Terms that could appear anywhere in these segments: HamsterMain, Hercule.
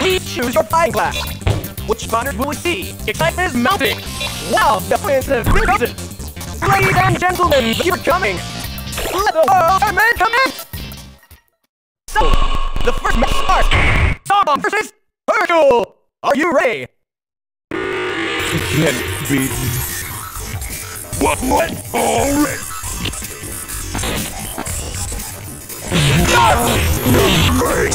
Please choose your eyeglass. Which banners will we see? Excitement is melting. Wow, the plans have risen. Ladies and gentlemen, you're coming. Let the world of men commence. So, the first match starts. Tom versus Hercule. Are you ready? It can't be. What? Already? Get it! Great!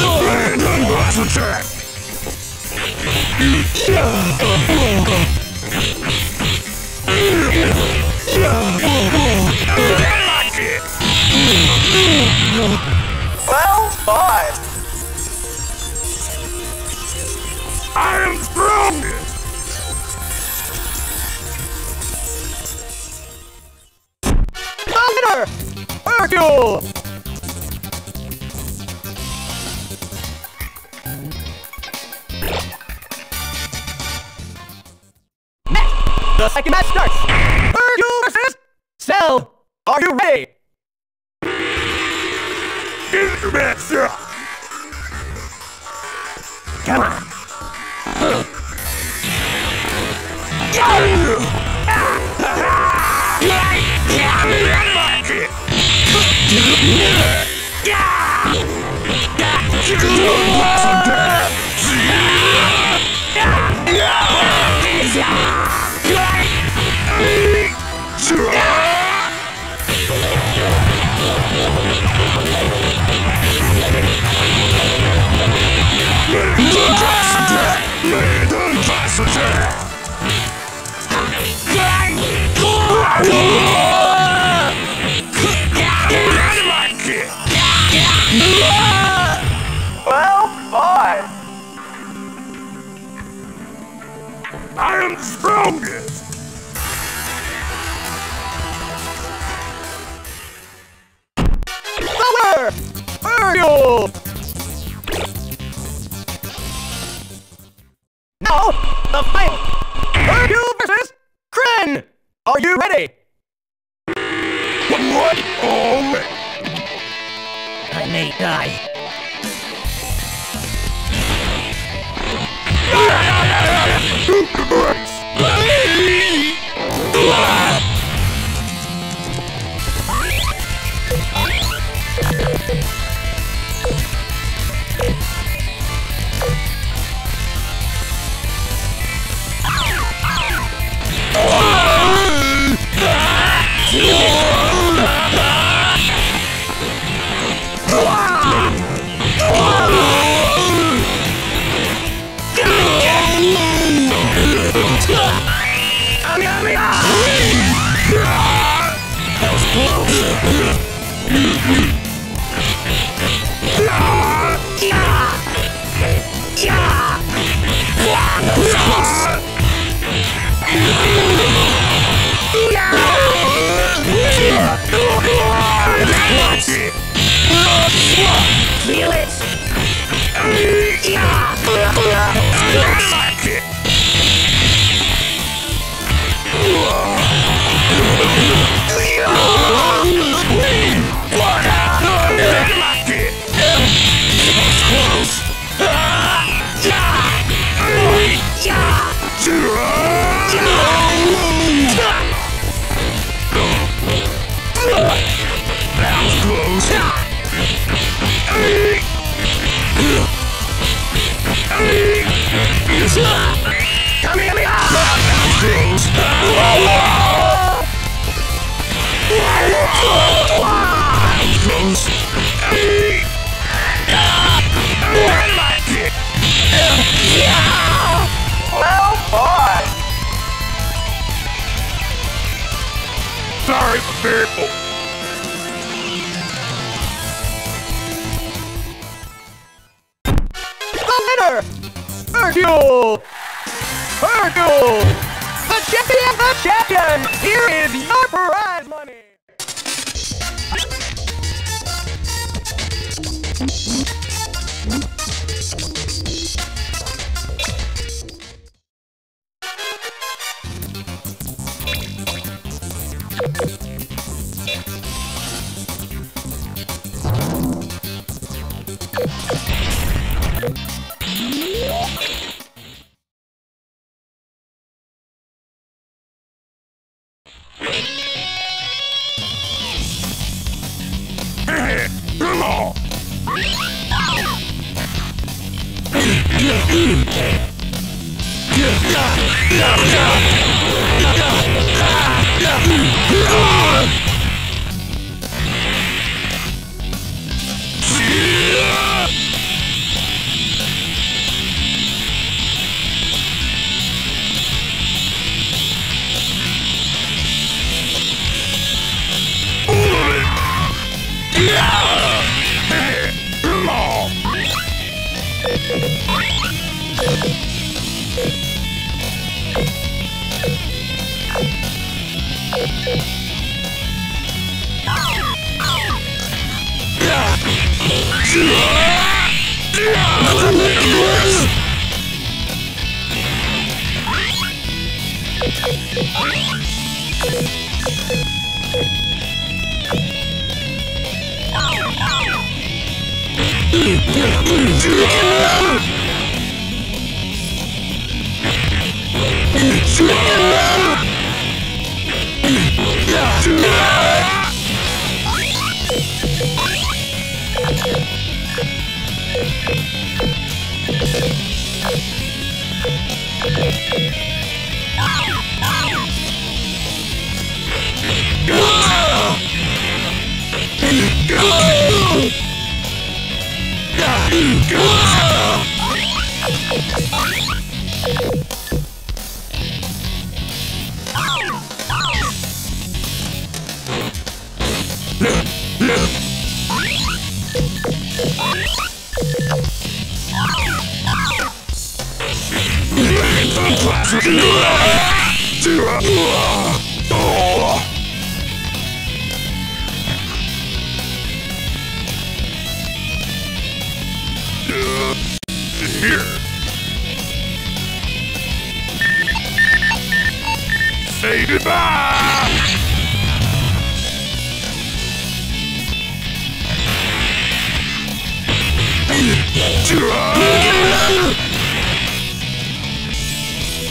Random blast attack! I like it! Well, fine! I am strong! Commander! Hercule! The second match starts! Hercule versus Cell! Are you ready? Give me that shot! Come on! Well, fine. I am strongest. Power, Hercule. Now the final. Hercule versus Cren. Are you ready? What? I may die. I'm sorry for people. The winner, Hercule! Hercule! The champion, the champion! Here is your prize money! Come on! Say goodbye!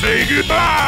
Say goodbye!